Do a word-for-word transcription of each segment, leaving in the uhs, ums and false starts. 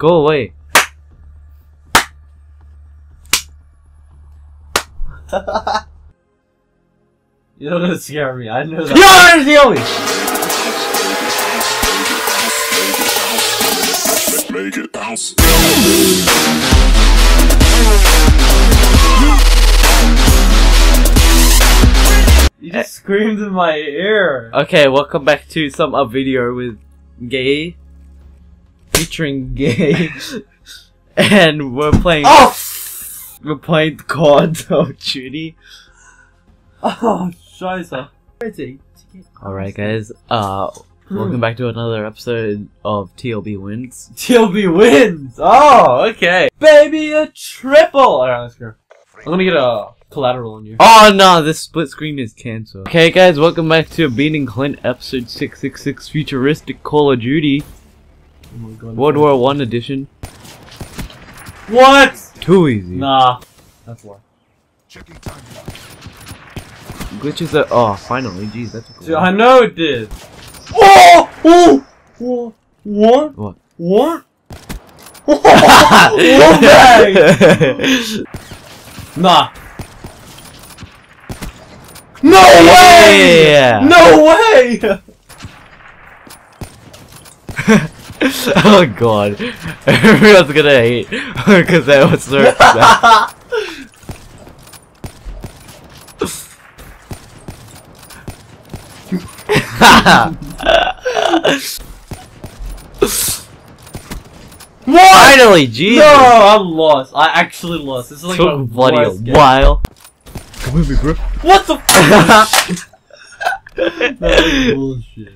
Go away. You're not gonna scare me. I know that. You're gonna scare me. Make it bounce. You just screamed in my ear. Okay, welcome back to some up video with Gay, featuring Gay, and we're playing. Oh! We're playing Call of Duty. Oh, scheiße. Alright guys, uh, welcome back to another episode of T L B Wins. T L B Wins! Oh, okay. Baby, a triple! Alright, let's go. I'm gonna get a collateral on you. Oh no, this split screen is cancelled. Okay guys, welcome back to Beating Clint episode six six six futuristic Call of Duty. Oh my God, World War One edition. What? Too easy. Nah. That's war. Checking time. Glitches are. Oh, finally. Jeez, that took a while. I know it did. Oh! Oh! Oh! What? What? What? Oh! Nah. No way! Yeah. No way! Oh God. Everyone's gonna hate because that was so bad. What? Finally, Jesus! No, I'm lost. I actually lost. This is like so my bloody worst game. While. Come with me, bro. What the fuck? That was bullshit.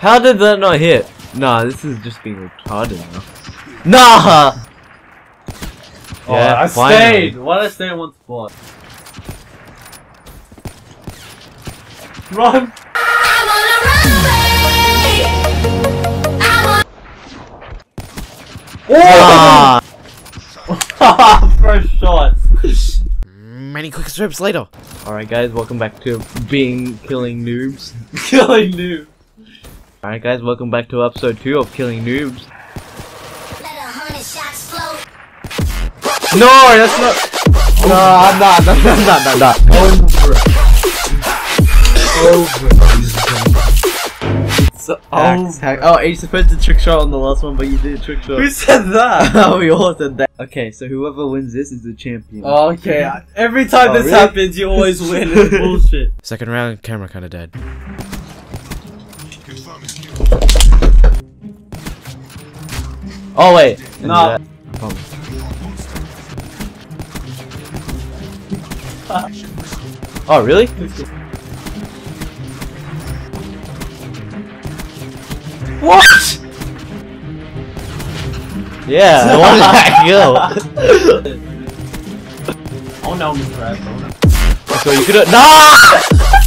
How did that not hit? Nah, this is just being retarded now. Nah! Oh, yeah, I finally. Stayed! Why did I stay in one spot? Run! I wanna run away. I want oh! Ah. First shot! Many quick strips later! Alright guys, welcome back to being killing noobs. Killing noobs! Alright guys, welcome back to episode two of Killing Noobs. No, that's not. No, I'm not. No, no, no, no, no. Over. Over. It's over. Hacks, hacks. Oh, you're supposed to trick shot on the last one, but you did trick shot. Who said that? We all said that. Okay, so whoever wins this is the champion. Oh, okay. I, every time oh, this really? happens, you always win. It's bullshit. Second round, camera kind of dead. Oh wait, no. Oh. Oh really? What? Yeah, where did that go? Oh no, Mister Asshole. So you could've- no!